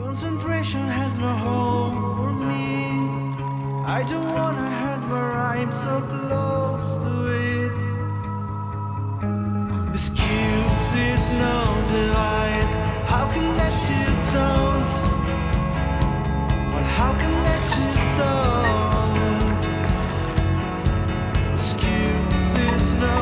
Concentration has no home for me. I don't wanna hurt, but I'm so close to it. Excuse is no divide. How can that you don't? Well, how can that you don't? Excuse is no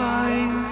find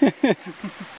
the